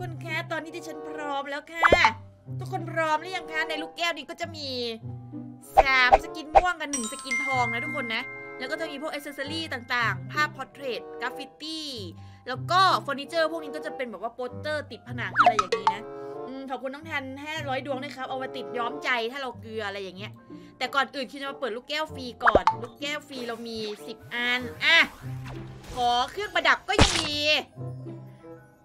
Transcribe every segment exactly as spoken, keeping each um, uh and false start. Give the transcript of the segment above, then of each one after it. คุณคะตอนนี้ดิฉันพร้อมแล้วค่ะทุกคนพร้อมหรือยังคะในลูกแก้วนี้ก็จะมีสามสกินม่วงกันหนึ่งสกินทองนะทุกคนนะแล้วก็จะมีพวกอิสเซอรี่ต่างๆภาพพอร์เทรตกราฟฟิตี้แล้วก็เฟอร์นิเจอร์พวกนี้ก็จะเป็นแบบว่าโปสเตอร์ติดผนังอะไรอย่างนี้นะขอบคุณน้องทันห้าร้อยดวงนะครับเอามาติดย้อมใจถ้าเราเกลืออะไรอย่างเงี้ยแต่ก่อนอื่นคิดจะมาเปิดลูกแก้วฟรีก่อนลูกแก้วฟรีเรามีสิบอันอ่ะขอเครื่องประดับก็ยังมี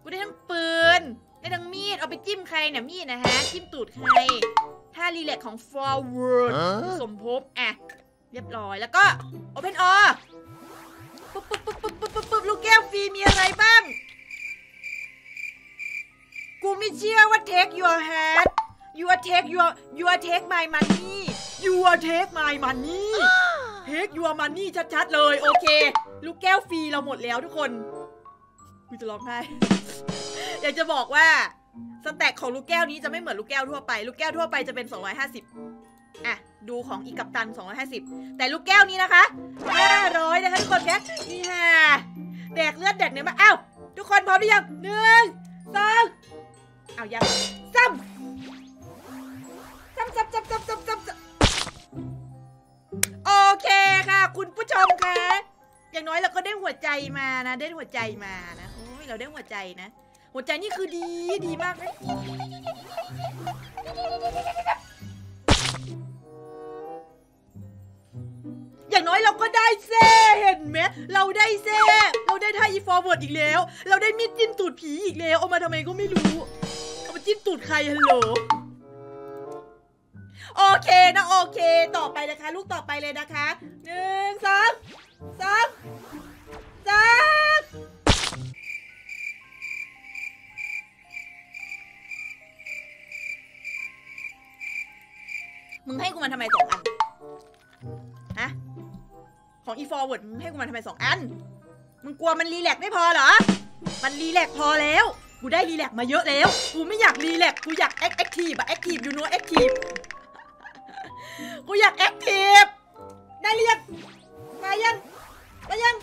กูได้ทั้งปืนได้ทั้งมีดเอาไปจิ้มใครเนี่ยมีดนะฮะจิ้มตูดใครถ้ารีแลกของ forward สมภพอ่ะเรียบร้อยแล้วก็ open all ปุ๊บปุ๊บปุ๊บปุ๊บปุ๊บปุ๊บลูกแก้วฟรีมีอะไรบ้างกูไม่เชื่อว่า take your hat you take your you take my money you take my money take your money ชัดๆเลยโอเคลูกแก้วฟรีเราหมดแล้วทุกคนกูจะร้องไห้อยากจะบอกว่าสแต็กของลูกแก้วนี้จะไม่เหมือนลูกแก้วทั่วไปลูกแก้วทั่วไปจะเป็นสองร้อยห้าสิบอ่ะดูของอีกัปตันสองร้อยห้าสิบแต่ลูกแก้วนี้นะคะห้าร้อยนะคะทุกคนแกนี่ฮะแดกเลือดแดกเนื้อมาอ้าวทุกคนพร้อมหรือยังหนึ่งสองเอายังซ้ำซ้ำซ้ำซ้ำซ้ำซ้ำซ้ำโอเคค่ะคุณผู้ชมค่ะอย่างน้อยเราก็ได้หัวใจมานะได้หัวใจมานะโอ้ยเราได้หัวใจนะหัวใจนี่คือดีดีมากเลยอย่างน้อยเราก็ได้เซ่เห็นไหมเราได้เซ่เราได้ท่าอีฟอร์เวิร์ดอีกแล้วเราได้มีดจิ้มตูดผีอีกแล้วเอามาทำไมก็ไม่รู้เอามาจิ้มตูดใครฮัลโหลโอเคนะโอเคต่อไปนะคะลูกต่อไปเลยนะคะหนึ่งสองสองสามมึงให้กูมันทำไมสองอันฮะของอีฟอร์เวิร์ดมึงให้กูมันทำไมสองอันมึงกลัวมันรีแลกไม่พอเหรอมันรีแลกพอแล้วกูได้รีแลกมาเยอะแล้วกูไม่อยากรีแลกกูอยากแอคทีฟอะแอคทีฟยูโน่แอคทีฟกูอยากแอคทีฟได้หรือยังมายังมายัง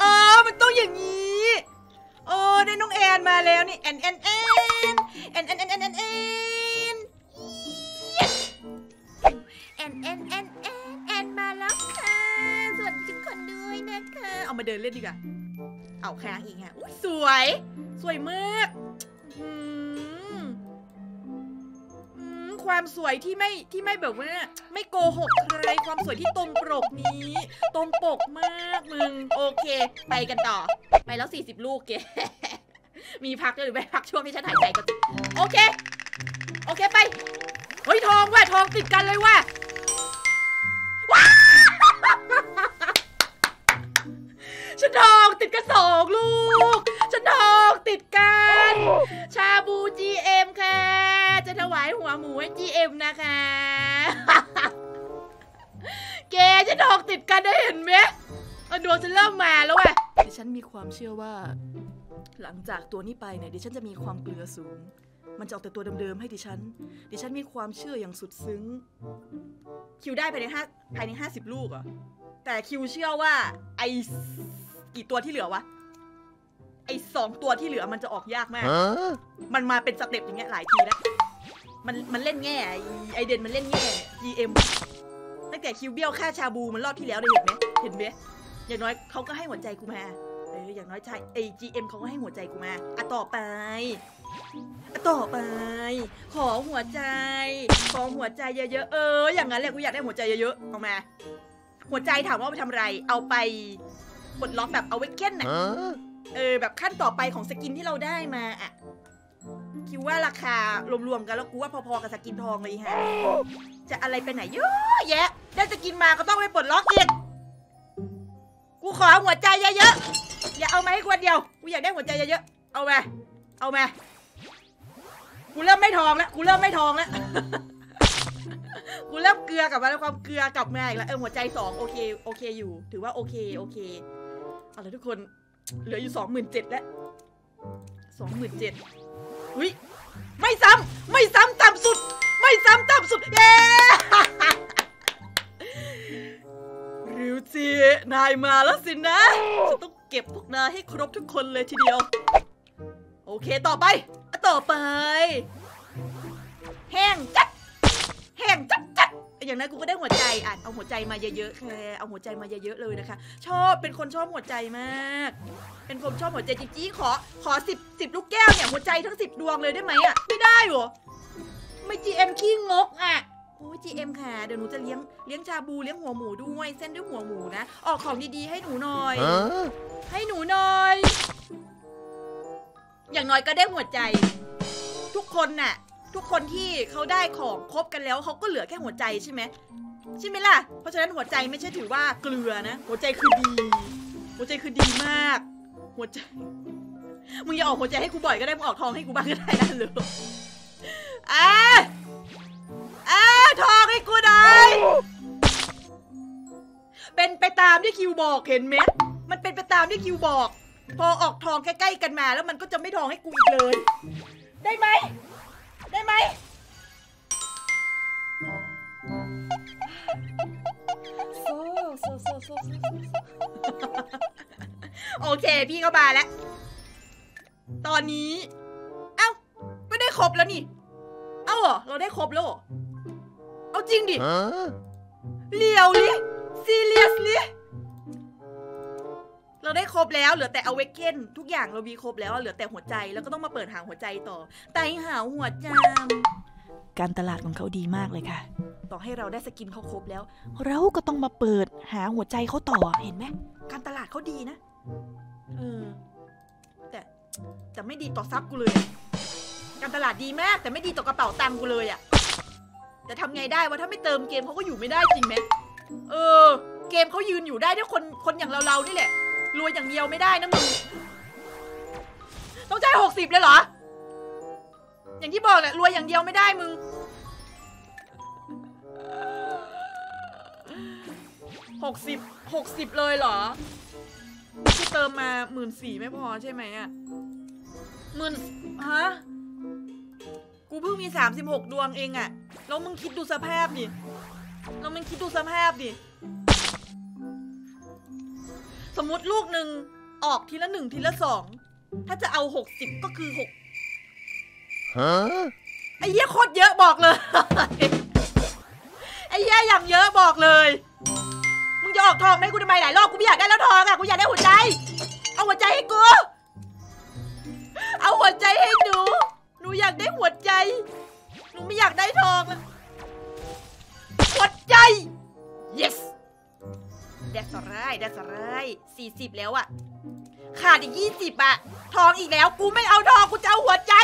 อ๋อมันต้องอย่างนี้โอ้ได้น้องแอนมาแล้วนี่แอนแอนแอนแอนแอนแอนแอนแอนแอนแอนแอนแอนมาแล้วค่ะสวัสดีทุกคนด้วยนะคะเอามาเดินเล่นดีกว่าเอาค้างอีกฮะอุ้ยสวยสวยมากความสวยที่ไม่ที่ไม่แบบว่าไม่โกหกใครความสวยที่ตรงปกนี้ตรงปกมากมึงโอเคไปกันต่อไปแล้วสี่สิบลูกเก มีพักหรือไม่พักช่วงที่ฉันหายใจก็โอเคโอเคไปเฮ้ยทองว่ะทองติดกันเลยว่ะว้า ฉันทองติดกันสองลูกฉันทองติดกันชาบู จี เอ็ม ค่ะจะถวายหัวหมูให้ จี เอ็ม นะคะแกจะดอกติดกันได้เห็นไหมดวงจะเริ่มมาแล้วว่ะดิฉันมีความเชื่อว่าหลังจากตัวนี้ไปเนี่ยดิฉันจะมีความเกลือสูงมันจะออกแต่ตัวเดิมๆให้ดิฉันดิฉันมีความเชื่ออย่างสุดซึ้งคิวได้ภายในห้าภายในห้าสิบลูกอ่ะแต่คิวเชื่อว่าไอกี่ตัวที่เหลือวะไอสองตัวที่เหลือมันจะออกยากมากมันมาเป็นสเต็ปอย่างเงี้ยหลายทีแล้วมันมันเล่นแง่ไอเดนมันเล่นแง่ จี เอ็ม ตั้งแต่คิวเบี้ยวค่าชาบูมันรอบที่แล้วได้เห็นไหมเห็นไหมอย่างน้อยเขาก็ให้หัวใจกูมาเอออย่างน้อยใช่ไอ จี เอ็ม เขาก็ให้หัวใจกูมาอ่ะต่อไปอ่ะต่อไปขอหัวใจขอหัวใจเยอะๆเอออย่างนั้นแหละกูอยากได้หัวใจเยอะๆเอามาหัวใจถามว่าไปทำไรเอาไปกดล็อกแบบเอาไว้เก็นน่ะเออแบบขั้นต่อไปของสกินที่เราได้มาอ่ะคิดว่าราคารวมๆกันแล้วกูว่าพอๆกับสกินทองเลยฮะจะอะไรไปไหนเยอะแยะได้สกินมาก็ต้องไปปลดล็อกอีกกูขอหัวใจเยอะๆอย่าเอามาให้คนเดียวกูอยากได้หัวใจเยอะๆเอามาเอามากูเริ่มไม่ทองแล้วกูเริ่มไม่ทองแล้ว กูเริ่มเกลือกลับมาแล้วความเกลือกลับมาอีกแล้วเออหัวใจสองโอเคโอเคอยู่ถือว่าโอเคโอเคเอาละทุกคนเหลืออยู่สองหมื่นเจ็ดแล้วสองหมื่นเจ็ดอุ้ยไม่ซ้ำไม่ซ้ำต่ำสุดไม่ซ้ำต่ำสุดเย้ ริวจีนายมาแล้วสินะฉันต้อง เก็บพวกนายให้ครบทุกคนเลยทีเดียวโอเคต่อไปต่อไปแห้งจัดแห้งจัดจัดอย่างนั้นกูก็ได้หัวใจอ่ะเอาหัวใจมาเยอะๆแค่เอาหัวใจมาเยอะๆเลยนะคะชอบเป็นคนชอบหัวใจมากเป็นคนชอบหัวใจจริงๆขอขอสิบสิบลูกแก้วเนี่ยหัวใจทั้งสิบดวงเลยได้ไหมอ่ะไม่ได้หรอไม่จีเอ็มขี้งกอ่ะโอ้ยจีเอ็มค่ะเดี๋ยวหนูจะเลี้ยงเลี้ยงชาบูเลี้ยงหัวหมูด้วยเส้นด้วยหัวหมูนะออกของดีๆให้หนูหน่อยให้หนูหน่อยอย่างน้อยก็ได้หัวใจทุกคนน่ะทุกคนที่เขาได้ของครบกันแล้วเขาก็เหลือแค่หัวใจใช่ไหมใช่ไหมล่ะเพราะฉะนั้นหัวใจไม่ใช่ถือว่าเกลือนะหัวใจคือดีหัวใจคือดีมากหัวใจมึงอย่าออกหัวใจให้กูบ่อยก็ได้มึงออกทองให้กูบ้างก็ได้นะหรืออ่ะอ่ะทองให้กูหน่อยเป็นไปตามที่คิวบอกเห็นไหมมันเป็นไปตามที่คิวบอกพอออกทองใกล้ๆกันมาแล้วมันก็จะไม่ทองให้กูอีกเลยได้ไหมได้ไหมโซ่โซ่โซ่โซ่โอเคพี่ก็มาแล้วตอนนี้เอ้าก็ได้ครบแล้วนี่เอ้าเหรอเราได้ครบแล้วเอาจริงดิเลียวลิซีเรียสลิเราได้ครบแล้วเหลือแต่เอาเวกเก้นทุกอย่างเรามีครบแล้วเหลือแต่หัวใจแล้วก็ต้องมาเปิดหางหัวใจต่อไตหาหัวจามการตลาดของเขาดีมากเลยค่ะต่อให้เราได้สกินเขาครบแล้วเราก็ต้องมาเปิดหาหัวใจเขาต่อเห็นไหมการตลาดเขาดีนะเออแต่แต่ไม่ดีต่อทรัพย์กูเลยการตลาดดีมากแต่ไม่ดีต่อกระเป๋าตังกูเลยอ่ะแต่ทำไงได้ว่าถ้าไม่เติมเกมเขาก็อยู่ไม่ได้จริงไหมเออเกมเขายืนอยู่ได้ด้วยคนคนอย่างเราเรานี่แหละรวยอย่างเดียวไม่ได้นะมึงต้องใจหกสิบเลยเหรออย่างที่บอกแหละรวยอย่างเดียวไม่ได้มึงหกสิบหกสิบเลยเหรอที่เติมมาหมื่นสี่ไม่พอใช่ไหมอ่ะหมื่นฮะกูเพิ่งมีสามสิบหกดวงเองอ่ะแล้วมึงคิดดูสภาพดิแล้วมึงคิดดูสภาพดิสมมติลูกหนึ่งออกทีละหนึ่งทีละสองถ้าจะเอาหกสิบก็คือหกฮะไอ้เหี้ยโคตรเยอะบอกเลยไอ้เหี้ยอย่างเยอะบอกเลยมึงจะออกทองไหมกูทำไมหลายรอบกูไม่อยากได้แล้วทองอ่ะกูอยากได้หัวใจเอาหัวใจให้กูเอาหัวใจให้หนูหนูอยากได้หัวใจหนูไม่อยากได้ทองหัวใจ yesแดดสลายแดดสลายสี่สิบแล้วอะขาดอีกยี่สิบอะทองอีกแล้วกูไม่เอาทองกูจะเอาหัวใจ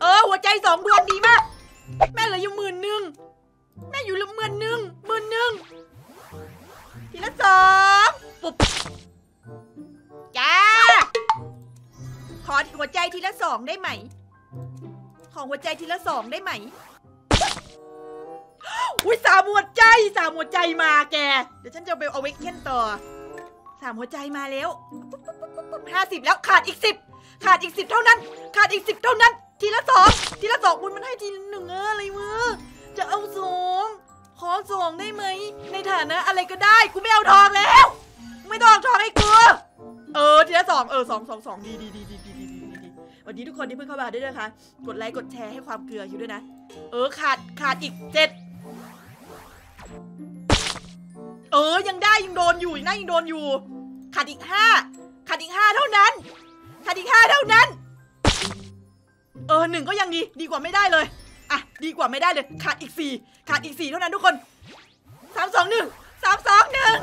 เออหัวใจสองดวงดีมากแม่เหลืออยู่หมื่นหนึ่งแม่อยู่เหลือหมื่นหนึ่งหมื่นหนึ่งทีละสองปุ๊บจ้าขอหัวใจทีละสองได้ไหมขอหัวใจทีละสองได้ไหมอุ้ยสามหัวใจสามหัวใจมาแกเดี๋ยวฉันจะไปเอาเวกเก้นต่อสามหัวใจมาแล้วห้าสิบแล้วขาดอีกสิบขาดอีกสิบเท่านั้นขาดอีกสิบเท่านั้นทีละสองทีละสองคุณมันให้ทีหนึ่งอะไรมือจะเอาสองขอสองได้ไหมในฐานะอะไรก็ได้กูไม่เอาทองแล้วไม่ต้องทองให้กูเออทีละสองเออสองสองสองดีดีดีดีดีดีวันนี้ทุกคนที่เพิ่งเข้ามาด้วยนะคะกดไลค์กดแชร์ให้ความเกลืออยู่ด้วยนะเออขาดขาดอีกเจ็ดเออยังได้ยังโดนอยู่ยังได้ยังโดนอยู่ขาดอีกห้าขาดอีกห้าเท่านั้นขาดอีกห้าเท่านั้นเออหนึ่งก็ยังดีดีกว่าไม่ได้เลยอ่ะดีกว่าไม่ได้เลยขาดอีกสี่ขาดอีกสี่เท่านั้นทุกคนสามสองหนึ่งสามสองหนึ่ง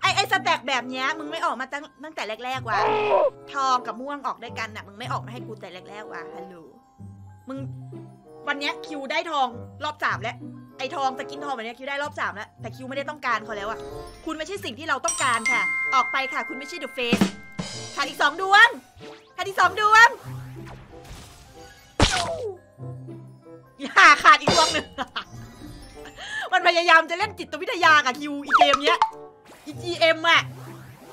ไอไอสแต็กแบบเนี้ยมึงไม่ออกมาตั้งตั้งแต่แรกๆว่ะทองกับม่วงออกด้วยกันน่ะมึงไม่ออกมาให้กูแต่แรกๆว่ะฮัลโหลมึงวันนี้คิวได้ทองรอบสามแล้วไอทองจะกินทองวันนี้คิวได้รอบสามแล้วแต่คิวไม่ได้ต้องการเขาแล้วอะคุณไม่ใช่สิ่งที่เราต้องการค่ะออกไปค่ะคุณไม่ใช่เดอะเฟสขาดอีกสองดวงขาดอีกสองดวงอย่าขาดอีกดวงหนึ่งมันพยายามจะเล่นจิตวิทยากับคิวอีเกมเนี้ยอีจีเอ็มอะ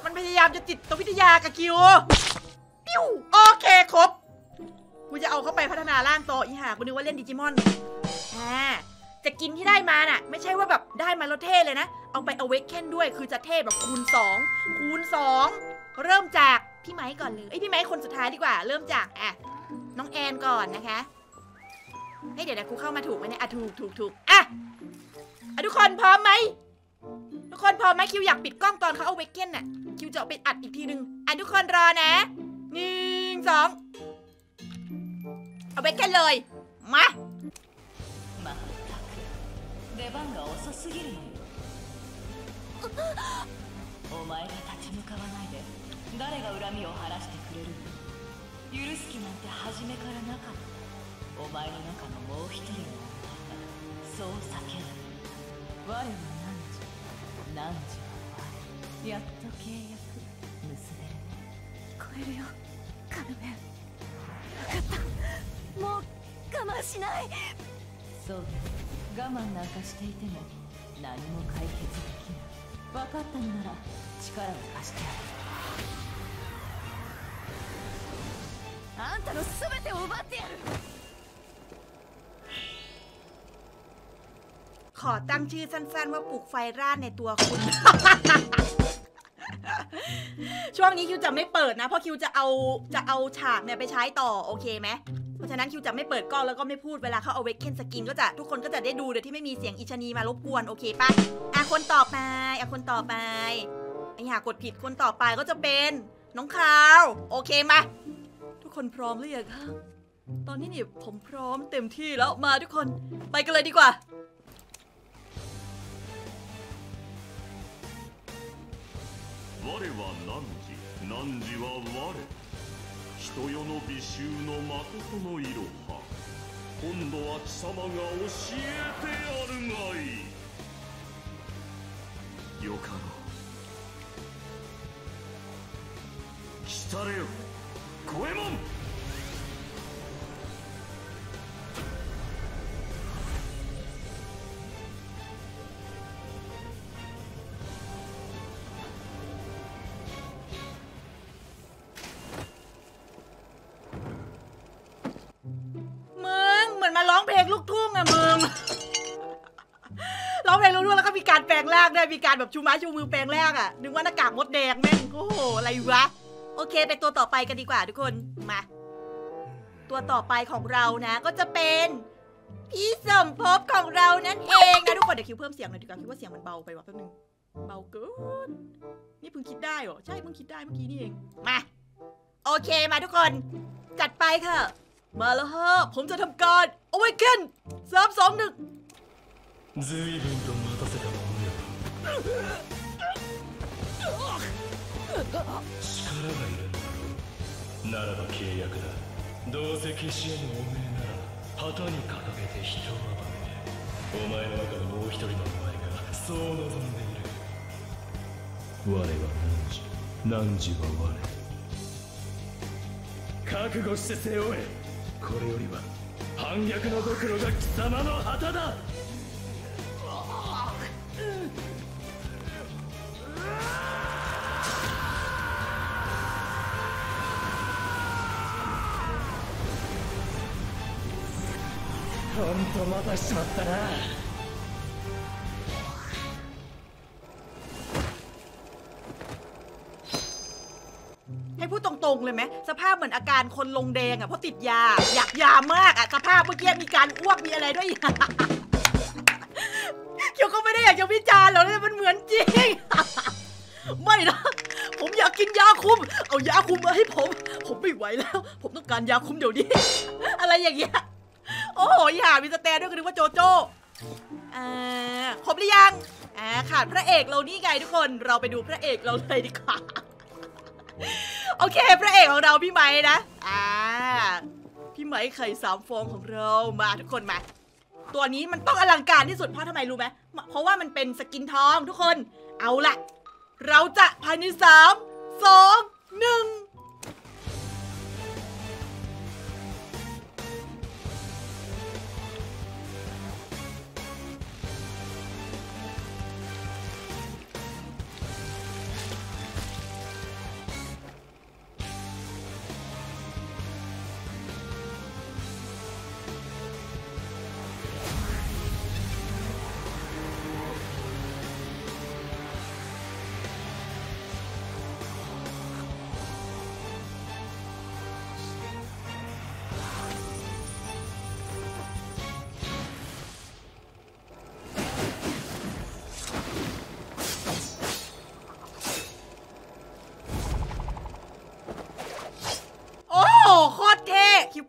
มันพยายามจะจิตวิทยากับคิวปิ้วโอเคครบกูจะเอาเข้าไปพัฒนาร่างต่ออีหากูนึกว่าเล่นดิจิมอนอ่า จะกินที่ได้มาน่ะไม่ใช่ว่าแบบได้มาแล้วเท่เลยนะเอาไปอเวคเคนด้วยคือจะเท่แบบคูณสองคูณสองเริ่มจากพี่ไม้ก่อนเลยไอพี่ไม้คนสุดท้ายดีกว่าเริ่มจากอ่ะน้องแอนก่อนนะคะให้เดี๋ยวนะกูเข้ามาถูกไหมเนี่ยอ่ะถูกถูกถูกอ่ะอ่ะทุกคนพร้อมไหมทุกคนพร้อมไหมคิวอยากปิดกล้องตอนเขาเอาเวคเคนน่ะคิวจะไปอัดอีกทีนึงอ่ะทุกคนรอนะหนึ่งสองเอาเวคเคนเลยมา出番が遅すぎるのよ。お前が立ち向かわないで誰が恨みを晴らしてくれるの？許す気なんて初めからなかった。お前の中のもう一人の女がそう叫ぶ。我は何時何時は我やっと契約結べる。聞こえるよカルメン。分かったもう我慢しない。そうだ我慢なんかしていても何も解決できない。分かったのなら力を貸してやる。あんたの全てを奪ってやる。ขอตั้งชื่อสั้นๆว่าปลุกไฟร่านในตัวคุณ ช่วงนี้คิวจะไม่เปิดนะเพราะคิวจะเอาจะเอาฉากเนี่ยไปใช้ต่อโอเคไหมเพราะฉะนั้นคิวจะไม่เปิดกล้องแล้วก็ไม่พูดเวลาเขาเอาเวคเคนสกินก็จะทุกคนก็จะได้ดูโดยที่ไม่มีเสียงอิชนีมารบกวนโอเคป่ะอ่ะคนต่อไปอ่ะคนต่อไปอย่ากดผิดคนต่อไปก็จะเป็นน้องคาวโอเคมาทุกคนพร้อมหรือยังคะตอนนี้นี่ผมพร้อมเต็มที่แล้วมาทุกคนไปกันเลยดีกว่า我は何時何時は我人世の美醜のまことのいろは今度は貴様が教えてやるがいよかろう来たれよ五右衛門มีการแบบชูไม้ชูมือแปลงแรกอ่ะนึกว่าหน้ากากมดแดงแม่งโอ้โหอะไรวะโอเคไปตัวต่อไปกันดีกว่าทุกคนมาตัวต่อไปของเรานะก็จะเป็นพี่สมภพของเรานั่นเองนะทุกคนเดี๋ยวคิวเพิ่มเสียงหน่อยดีกว่าคิวว่าเสียงมันเบาไปว่ะแป๊บนึงเบาเกินนี่เพิ่งคิดได้เหรอใช่เพิ่งคิดได้เมื่อกี้นี่เองมาโอเคมาทุกคนจัดไปค่ะมาแล้วฮะผมจะทำการเอาไว้เก้นสามสองหนึ่ง力がいるんだろう。ならば契約だ。どうせ消し合うおめえなら旗に掲げて人を暴め。お前の中のもう一人のお前がそう望んでいる。我は何時何時は我。覚悟して背負え。これよりは反逆のドクロが貴様の旗だ。ほんと待たしちまったな。ให้พูดตรงๆเลยไหมสภาพเหมือนอาการคนลงแดงอ่ะเพราะติดยาอยากยามากอ่ะสภาพเมื่อกี้มีการอ้วกมีอะไรด้วยเกี่ยวก็ไม่ได้อยากจะวิจารณ์หรอกนะมันเหมือนจริงไม่นะผมอยากกินยาคุมเอายาคุมมาให้ผมผมไม่ไหวแล้วผมต้องการยาคุมเดี๋ยวนี้อะไรอย่างเงี้ยโอ้โหอย่ามีสแตนด้วยก็นึกว่าโจโจ้อ่าครบหรือยังอ่าขาดพระเอกเรานี่ไงทุกคนเราไปดูพระเอกเราเลยดีกว่าโอเคพระเอกของเราพี่ไม้นะอ่าพี่ไม้ไข่สามฟองของเรามาทุกคนมาตัวนี้มันต้องอลังการที่สุดเพราะทำไมรู้ไหมเพราะว่ามันเป็นสกินทองทุกคนเอาละเราจะภายในสามสองหนึ่ง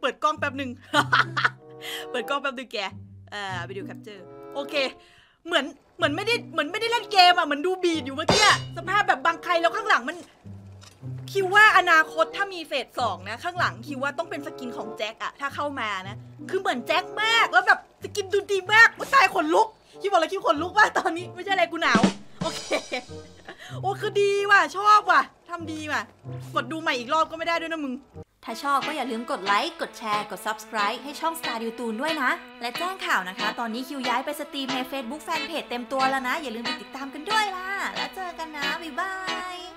เปิดกล้องแป๊บหนึ่ง เปิดกล้องแป๊บหนึ่งแกเอ่อไปดูแคปเจอร์โอเคเหมือนเหมือนไม่ได้เหมือนไม่ได้เล่นเกมอ่ะมันดูบีดอยู่เมื่อกี้สภาพแบบบางใครแล้วข้างหลังมันคิดว่าอนาคตถ้ามีเฟสสองนะข้างหลังคิดว่าต้องเป็นสกินของแจ็คอะถ้าเข้ามานะคือเหมือนแจ็คมากแล้วแบบสกินดูดีมากว่าตายขนลุกคิดบอกเลยคิดขนลุกว่าตอนนี้ไม่ใช่อะไรกูหนาวโอเคโอ้คือดีว่ะชอบว่ะทำดีว่ะกดดูใหม่อีกรอบก็ไม่ได้ด้วยนะมึงถ้าชอบก็อย่าลืมกดไลค์กดแชร์กด ซับสไครบ์ ให้ช่อง Star YouTube ด้วยนะและแจ้งข่าวนะคะตอนนี้คิวย้ายไปสตรีมใน เฟซบุ๊ก แฟนเพจ เต็มตัวแล้วนะอย่าลืมไปติดตามกันด้วยล่ะแล้วเจอกันนะบ๊ายบาย